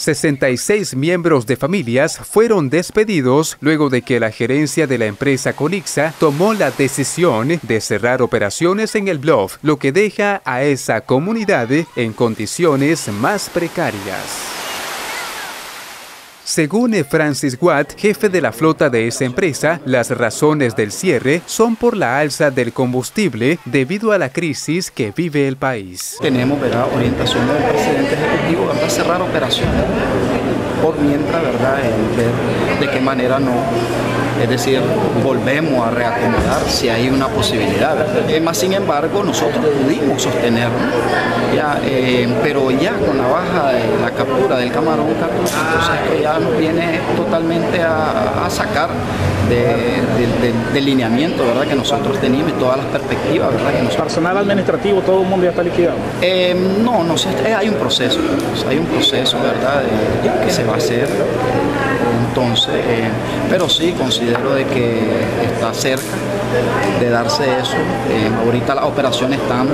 66 miembros de familias fueron despedidos luego de que la gerencia de la empresa CONICSA tomó la decisión de cerrar operaciones en El Bluff, lo que deja a esa comunidad en condiciones más precarias. Según Francis Watts, jefe de la flota de esa empresa, las razones del cierre son por la alza del combustible debido a la crisis que vive el país. Tenemos, ¿verdad?, orientación del presidente ejecutivo, ¿verdad?, cerrar operaciones por mientras, ¿verdad?, ver de qué manera no. Es decir, volvemos a reacomodar si hay una posibilidad. Más sin embargo, nosotros pudimos sostenerlo, pero ya con la baja de la captura del camarón, entonces esto ya nos viene totalmente a sacar del lineamiento, ¿verdad?, que nosotros teníamos y todas las perspectivas, ¿verdad?, que nosotros... ¿Personal administrativo, todo el mundo ya está liquidado? No, hay un proceso, ¿verdad?, que se va a hacer. Entonces, pero sí considero de que está cerca de darse eso. Ahorita las operaciones están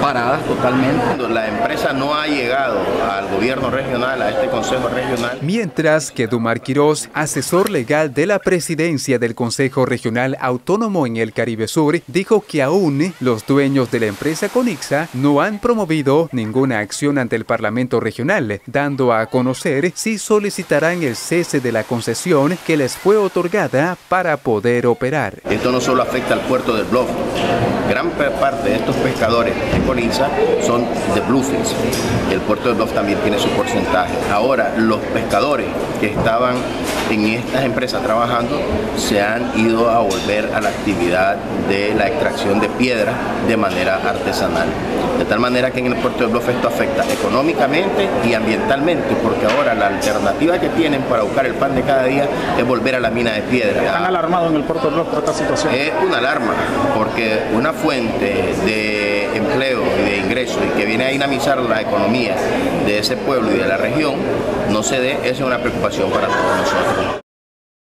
paradas totalmente. La empresa no ha llegado al gobierno regional, a este Consejo Regional. Mientras que Dumar Quirós, asesor legal de la presidencia del Consejo Regional Autónomo en el Caribe Sur, dijo que aún los dueños de la empresa CONICSA no han promovido ninguna acción ante el Parlamento Regional, dando a conocer si solicitarán el cese de la concesión que les fue otorgada para poder operar. Esto no solo afecta al puerto del Bluff. Gran parte de estos pescadores de CONICSA son de Bluffers. El puerto del Bluff también tiene su porcentaje. Ahora, los pescadores que estaban en estas empresas trabajando se han ido a volver a la actividad de la extracción de piedra de manera artesanal. De tal manera que en el puerto del Bluff esto afecta económicamente y ambientalmente, porque ahora la alternativa que tienen para buscar el pan de cada día es volver a la mina de piedra. ¿Están alarmados en el puerto del Bluff por esta situación? Es una alarma, porque una fuente de empleo y de ingresos y que viene a dinamizar la economía de ese pueblo y de la región no se dé, esa es una preocupación para todos nosotros.